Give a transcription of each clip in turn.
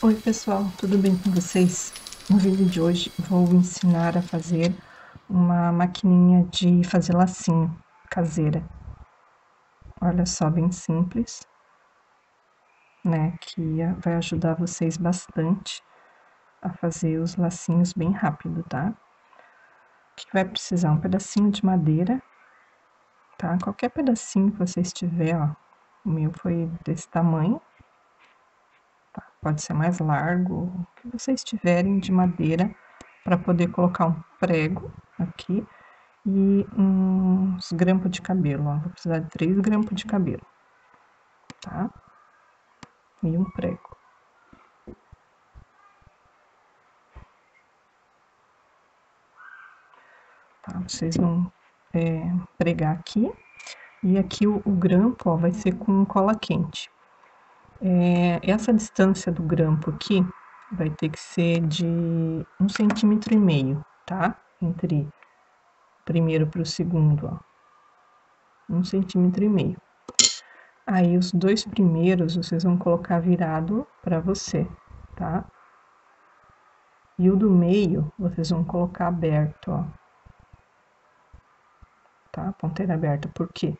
Oi pessoal, tudo bem com vocês? No vídeo de hoje vou ensinar a fazer uma maquininha de fazer lacinho caseira. Olha só, bem simples, né? Que vai ajudar vocês bastante a fazer os lacinhos bem rápido, tá? O que vai precisar? Um pedacinho de madeira, tá? Qualquer pedacinho que vocês tiverem, ó. O meu foi desse tamanho. Pode ser mais largo, o que vocês tiverem de madeira, para poder colocar um prego aqui e uns grampos de cabelo, ó. Vou precisar de 3 grampos de cabelo, tá? E um prego. Tá, vocês vão pregar aqui, e aqui o grampo, ó, vai ser com cola quente. Essa distância do grampo aqui vai ter que ser de 1,5 cm, tá? Entre o primeiro para o segundo, ó. 1,5 cm. Aí, os 2 primeiros vocês vão colocar virado para você, tá? E o do meio vocês vão colocar aberto, ó. Tá? Ponteira aberta. Por quê?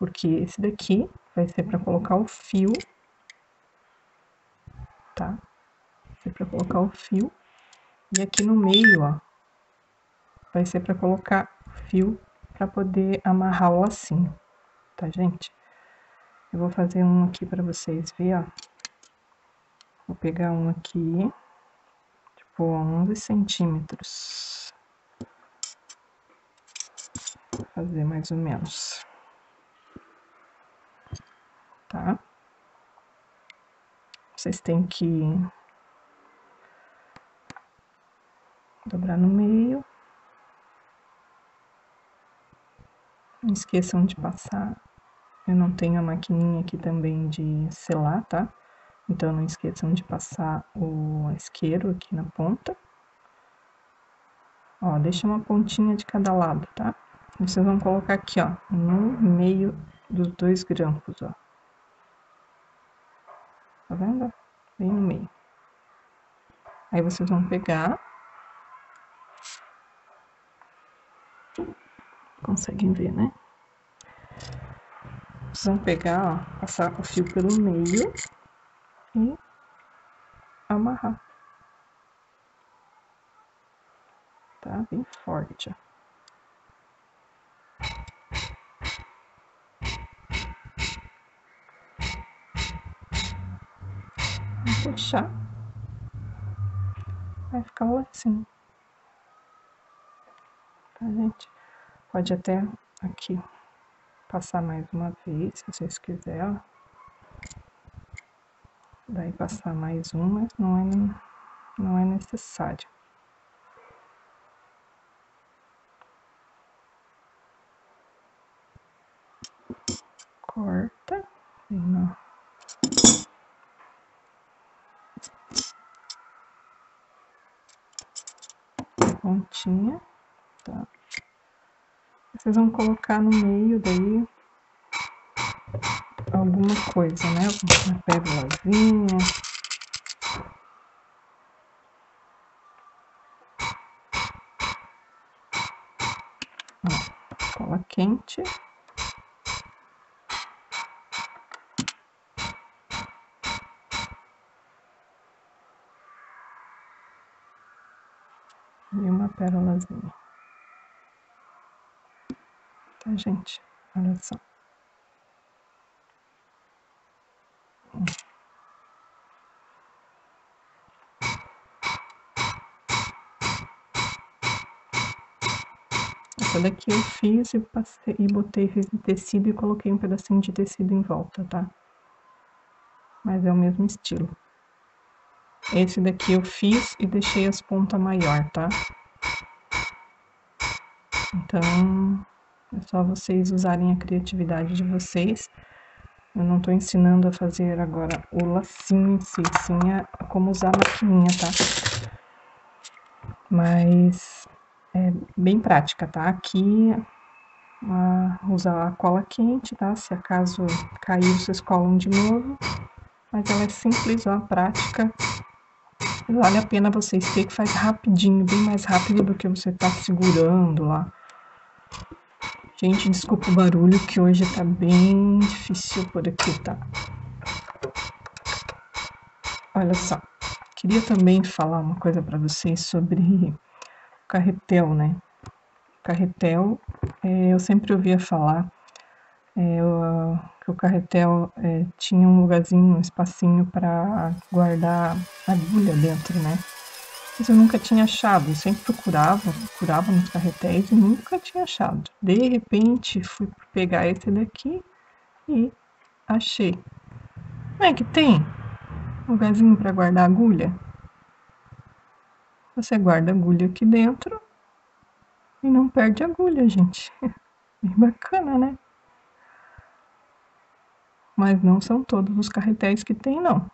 Porque esse daqui vai ser para colocar o fio. Tá? Vai ser pra colocar o fio. E aqui no meio, ó, vai ser pra colocar fio pra poder amarrar o lacinho, tá, gente? Eu vou fazer um aqui pra vocês verem, ó. Vou pegar um aqui, tipo, 11 centímetros. Vou fazer mais ou menos. Tá? Vocês têm que dobrar no meio. Não esqueçam de passar. Eu não tenho a maquininha aqui também de selar, tá? Então, não esqueçam de passar o isqueiro aqui na ponta. Ó, deixa uma pontinha de cada lado, tá? Vocês vão colocar aqui, ó, no meio dos 2 grampos, ó. Tá vendo? Bem no meio. Aí vocês vão pegar. Conseguem ver, né? Vocês vão pegar, ó, passar o fio pelo meio e amarrar. Tá? Bem forte, ó. Puxar, vai ficar o lacinho, tá, gente? Pode até aqui passar mais uma vez, se vocês quiserem, daí passar mais uma, mas não é necessário. Corta, não. Pontinha, tá? Vocês vão colocar no meio daí alguma coisa, né? Uma pérolazinha. Ó, cola quente. E uma pérolazinha. Tá, gente? Olha só. Essa daqui eu fiz e passei e botei, fiz de tecido e coloquei um pedacinho de tecido em volta, tá? Mas é o mesmo estilo. Esse daqui eu fiz e deixei as pontas maior, tá? Então, é só vocês usarem a criatividade de vocês. Eu não tô ensinando a fazer agora o lacinho em si, sim, a como usar a maquininha, tá? Mas é bem prática, tá? Aqui, usar a cola quente, tá? Se acaso cair, vocês colam de novo. mas ela é simples, uma prática. Vale a pena vocês terem, que faz rapidinho, bem mais rápido do que você tá segurando lá. Gente, desculpa o barulho, que hoje tá bem difícil por aqui, tá? Olha só, queria também falar uma coisa para vocês sobre o carretel, né? O carretel, eu sempre ouvia falar que o carretel tinha um lugarzinho, um espacinho para guardar agulha dentro, né? Mas eu nunca tinha achado, eu sempre procurava nos carretéis e nunca tinha achado. De repente, fui pegar esse daqui e achei. Não é que tem um lugarzinho para guardar agulha? Você guarda agulha aqui dentro e não perde agulha, gente. Bem bacana, né? Mas não são todos os carretéis que tem, não.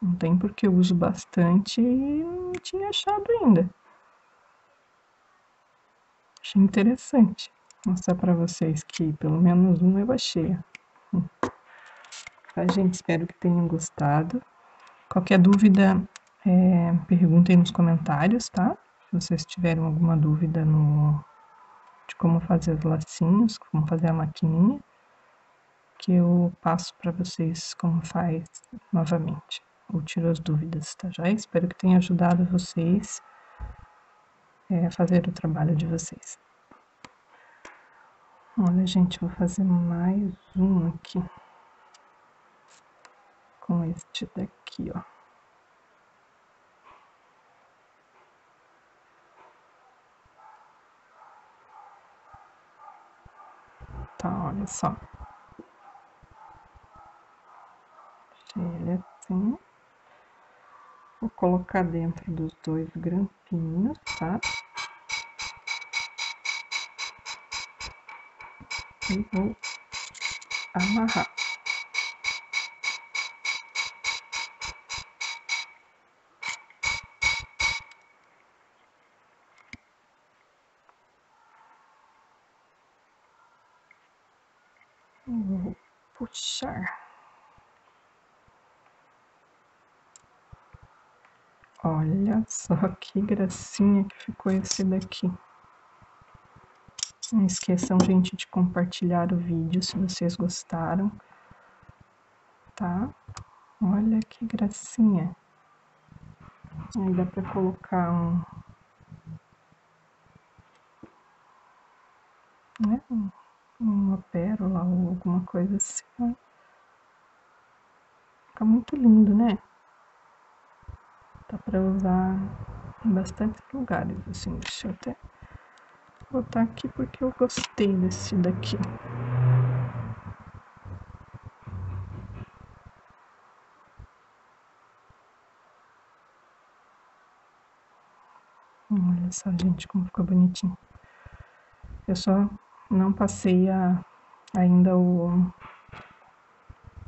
Não tem, porque eu uso bastante e não tinha achado ainda. Achei interessante. Vou mostrar pra vocês que pelo menos um eu achei. Tá, gente? Espero que tenham gostado. Qualquer dúvida, perguntem nos comentários, tá? Se vocês tiverem alguma dúvida de como fazer os lacinhos, como fazer a maquininha, que eu passo pra vocês como faz novamente. Eu tiro as dúvidas, tá já? Espero que tenha ajudado vocês a fazer o trabalho de vocês. Olha, gente, vou fazer mais um aqui. Com este daqui, ó. Tá, olha só. Deixei ele assim. Vou colocar dentro dos dois grampinhos, tá? E vou amarrar. E vou puxar. Olha só que gracinha que ficou esse daqui. Não esqueçam, gente, de compartilhar o vídeo se vocês gostaram, tá? Olha que gracinha. Aí dá pra colocar né? Uma pérola ou alguma coisa assim, né? Fica muito lindo, né? Dá pra usar em bastantes lugares, assim. Deixa eu até botar aqui, porque eu gostei desse daqui. Olha só, gente, como ficou bonitinho. Eu só não passei ainda o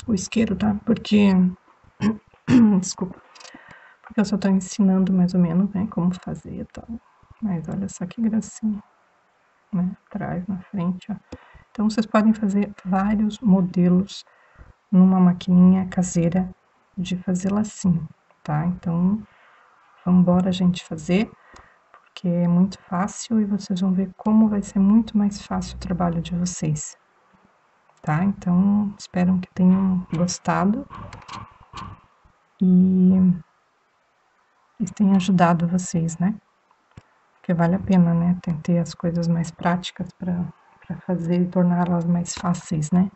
isqueiro, tá? Porque... Desculpa. Porque eu só tô ensinando mais ou menos, né, como fazer e tal. Mas olha só que gracinha, né, atrás, na frente, ó. Então, vocês podem fazer vários modelos numa maquininha caseira de fazer lacinho, tá? Então, vambora, gente, fazer, porque é muito fácil e vocês vão ver como vai ser muito mais fácil o trabalho de vocês, tá? Então, espero que tenham gostado e tem ajudado vocês, né? Porque vale a pena, né? Tem que ter as coisas mais práticas para fazer e torná-las mais fáceis, né?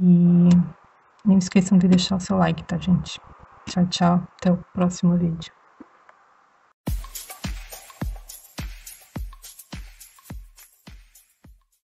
E não esqueçam de deixar o seu like, tá, gente? Tchau, tchau. Até o próximo vídeo.